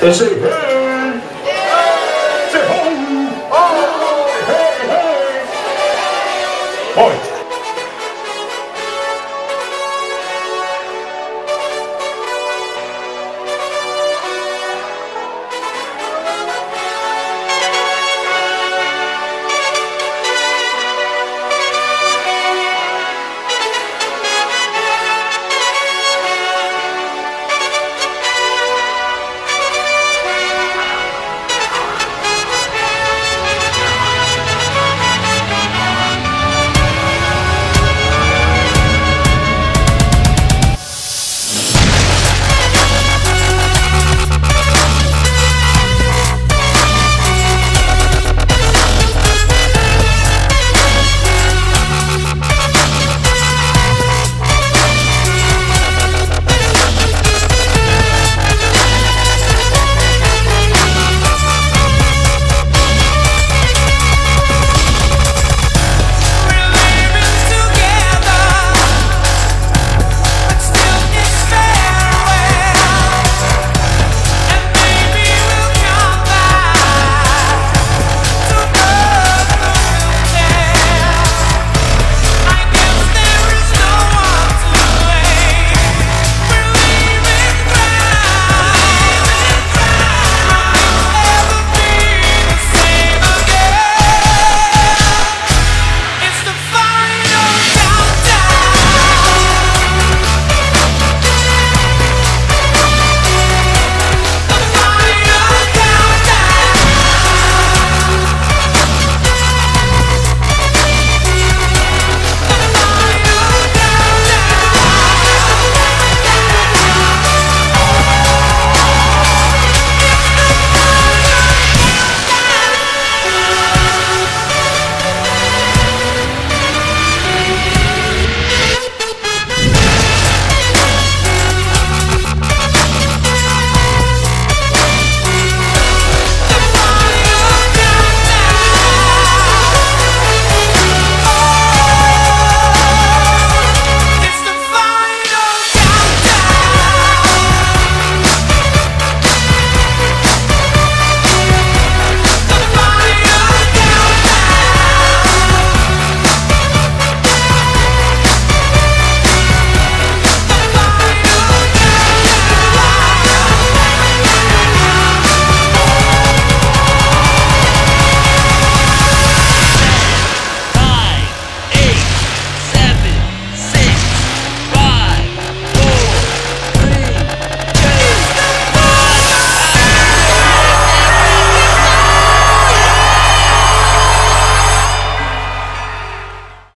They say, hey!